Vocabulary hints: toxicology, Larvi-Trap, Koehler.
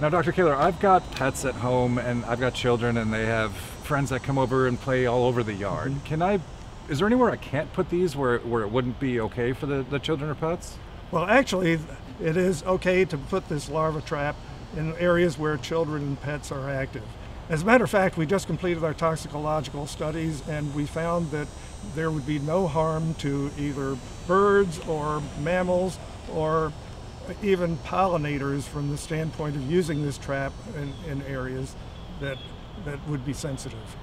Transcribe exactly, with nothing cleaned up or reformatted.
Now, Doctor Koehler, I've got pets at home and I've got children and they have friends that come over and play all over the yard. Mm-hmm. Can I, is there anywhere I can't put these where, where it wouldn't be okay for the, the children or pets? Well, actually, it is okay to put this larva trap in areas where children and pets are active. As a matter of fact, we just completed our toxicological studies and we found that there would be no harm to either birds or mammals or even pollinators from the standpoint of using this trap in, in areas that, that would be sensitive.